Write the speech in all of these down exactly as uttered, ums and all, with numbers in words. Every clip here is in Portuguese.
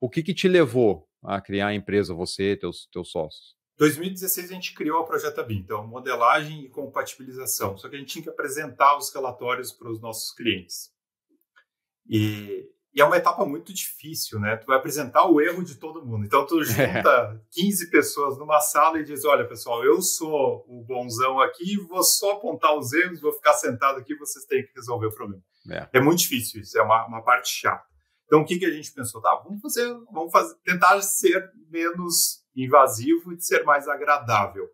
O que que te levou a criar a empresa, você, teus, teus sócios? Em dois mil e dezesseis, a gente criou a Projeta B I M, então modelagem e compatibilização. Só que a gente tinha que apresentar os relatórios para os nossos clientes. E, e é uma etapa muito difícil, né? Tu vai apresentar o erro de todo mundo. Então, tu junta é. quinze pessoas numa sala e diz, olha, pessoal, eu sou o bonzão aqui, vou só apontar os erros, vou ficar sentado aqui, vocês têm que resolver o problema. É, é muito difícil isso, é uma, uma parte chata. Então, o que, que a gente pensou? Tá, vamos fazer, vamos fazer, tentar ser menos invasivo e ser mais agradável.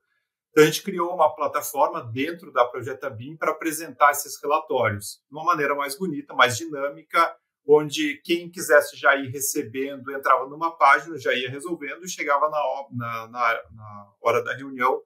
Então, a gente criou uma plataforma dentro da Projeta B I M para apresentar esses relatórios de uma maneira mais bonita, mais dinâmica, onde quem quisesse já ir recebendo, entrava numa página, já ia resolvendo e chegava na, na, na, na hora da reunião de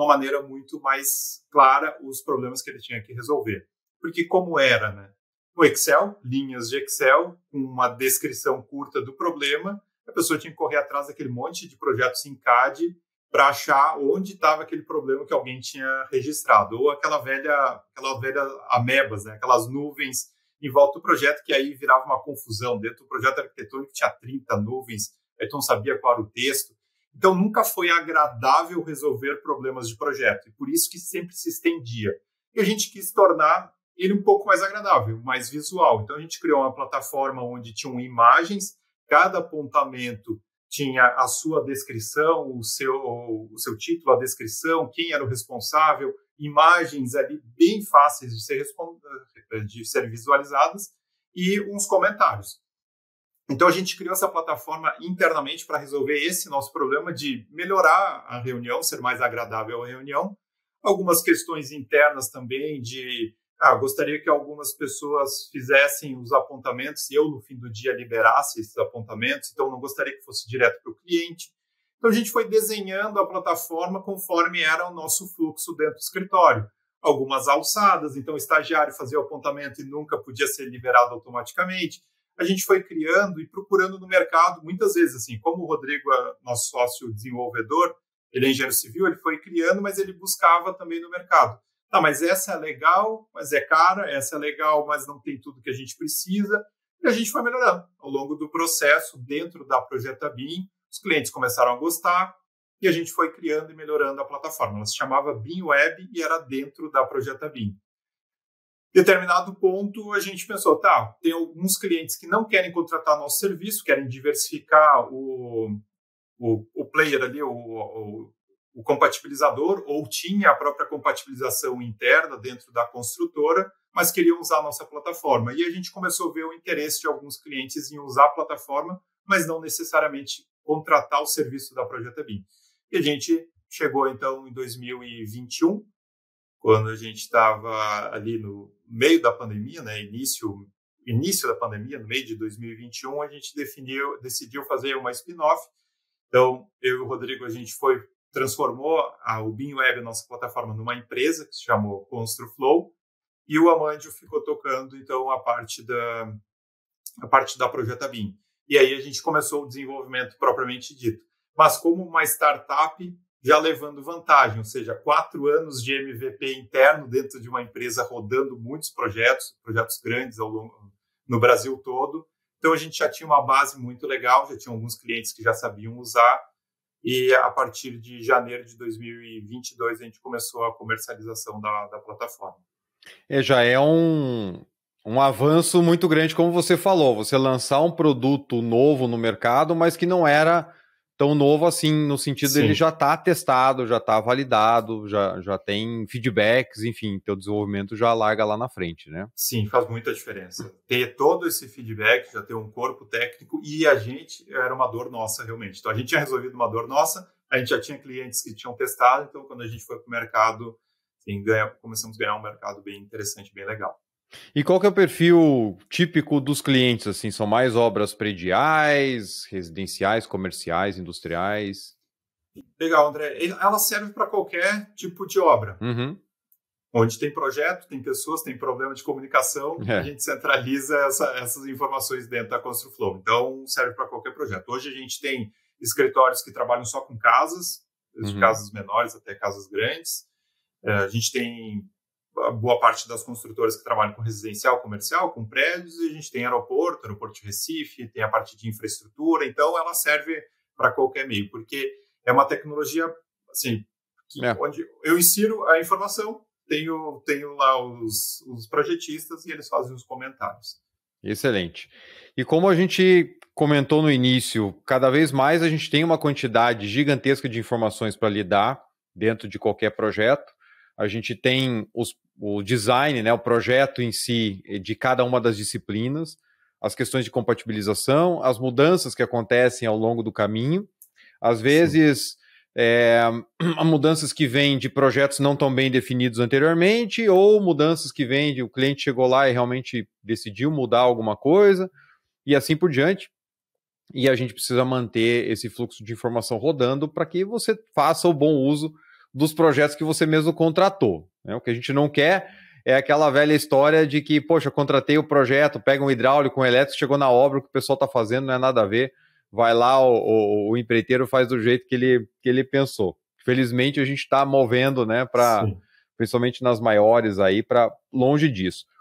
uma maneira muito mais clara os problemas que ele tinha que resolver. Porque como era, né? No Excel, linhas de Excel, com uma descrição curta do problema, a pessoa tinha que correr atrás daquele monte de projetos em C A D para achar onde estava aquele problema que alguém tinha registrado. Ou aquela velha, aquela velha amebas, né? Aquelas nuvens em volta do projeto, que aí virava uma confusão. Dentro do projeto arquitetônico tinha trinta nuvens, aí tu não sabia qual era o texto. Então, nunca foi agradável resolver problemas de projeto. E por isso que sempre se estendia. E a gente quis tornar ele um pouco mais agradável, mais visual. Então, a gente criou uma plataforma onde tinham imagens, cada apontamento tinha a sua descrição, o seu, o seu título, a descrição, quem era o responsável, imagens ali bem fáceis de ser, de ser visualizadas e uns comentários. Então, a gente criou essa plataforma internamente para resolver esse nosso problema de melhorar a reunião, ser mais agradável a reunião. Algumas questões internas também de... Ah, gostaria que algumas pessoas fizessem os apontamentos e eu, no fim do dia, liberasse esses apontamentos. Então, não gostaria que fosse direto para o cliente. Então, a gente foi desenhando a plataforma conforme era o nosso fluxo dentro do escritório. Algumas alçadas. Então, o estagiário fazia o apontamento e nunca podia ser liberado automaticamente. A gente foi criando e procurando no mercado, muitas vezes, assim, como o Rodrigo é nosso sócio desenvolvedor, ele é engenheiro civil, ele foi criando, mas ele buscava também no mercado. Tá, mas essa é legal, mas é cara, essa é legal, mas não tem tudo que a gente precisa. E a gente foi melhorando. Ao longo do processo, dentro da Projeta B I M, os clientes começaram a gostar e a gente foi criando e melhorando a plataforma. Ela se chamava B I M Web e era dentro da Projeta B I M. Determinado ponto, a gente pensou, tá, tem alguns clientes que não querem contratar nosso serviço, querem diversificar o, o, o player ali, o... o o compatibilizador, ou tinha a própria compatibilização interna dentro da construtora, mas queriam usar a nossa plataforma. E a gente começou a ver o interesse de alguns clientes em usar a plataforma, mas não necessariamente contratar o serviço da Projeta B I M. E a gente chegou, então, em dois mil e vinte e um, quando a gente estava ali no meio da pandemia, né, início, início da pandemia, no meio de dois mil e vinte e um, a gente definiu, decidiu fazer uma spin-off. Então, eu e o Rodrigo, a gente foi transformou a, o B I M Web, a nossa plataforma, numa empresa que se chamou ConstruFlow, e o Amandio ficou tocando, então, a parte da, a parte da Projeta B I M. E aí a gente começou o desenvolvimento propriamente dito, mas como uma startup já levando vantagem, ou seja, quatro anos de M V P interno dentro de uma empresa rodando muitos projetos, projetos grandes ao longo, no Brasil todo. Então, a gente já tinha uma base muito legal, já tinha alguns clientes que já sabiam usar, e a partir de janeiro de dois mil e vinte e dois a gente começou a comercialização da, da plataforma. É, já é um, um avanço muito grande, como você falou, você lançar um produto novo no mercado, mas que não era tão novo assim, no sentido Sim. dele já está testado, já está validado, já, já tem feedbacks, enfim, teu desenvolvimento já larga lá na frente, né? Sim, faz muita diferença. Ter todo esse feedback, já ter um corpo técnico, e a gente, era uma dor nossa realmente. Então, a gente tinha resolvido uma dor nossa, a gente já tinha clientes que tinham testado, então, quando a gente foi para o mercado, assim, ganha, começamos a ganhar um mercado bem interessante, bem legal. E qual que é o perfil típico dos clientes? Assim, são mais obras prediais, residenciais, comerciais, industriais? Legal, André. Ela serve para qualquer tipo de obra. Uhum. Onde tem projeto, tem pessoas, tem problema de comunicação, é. a gente centraliza essa, essas informações dentro da ConstruFlow. Então, serve para qualquer projeto. Hoje a gente tem escritórios que trabalham só com casas, uhum. de casas menores até casas grandes. É, a gente tem a boa parte das construtoras que trabalham com residencial, comercial, com prédios, e a gente tem aeroporto, aeroporto de Recife, tem a parte de infraestrutura, então ela serve para qualquer meio, porque é uma tecnologia, assim, que, é. onde eu insiro a informação, tenho, tenho lá os, os projetistas e eles fazem os comentários. Excelente. E como a gente comentou no início, cada vez mais a gente tem uma quantidade gigantesca de informações para lidar dentro de qualquer projeto. A gente tem os, o design, né, o projeto em si de cada uma das disciplinas, as questões de compatibilização, as mudanças que acontecem ao longo do caminho. Às vezes, é, mudanças que vêm de projetos não tão bem definidos anteriormente, ou mudanças que vêm de o cliente chegou lá e realmente decidiu mudar alguma coisa, e assim por diante. E a gente precisa manter esse fluxo de informação rodando para que você faça o bom uso dos projetos que você mesmo contratou, né? O que a gente não quer é aquela velha história de que, poxa, contratei o projeto, pega um hidráulico, um elétrico, chegou na obra, o que o pessoal está fazendo não é nada a ver, vai lá, o, o, o empreiteiro faz do jeito que ele, que ele pensou. Felizmente, a gente está movendo, né, pra, principalmente nas maiores, aí para longe disso.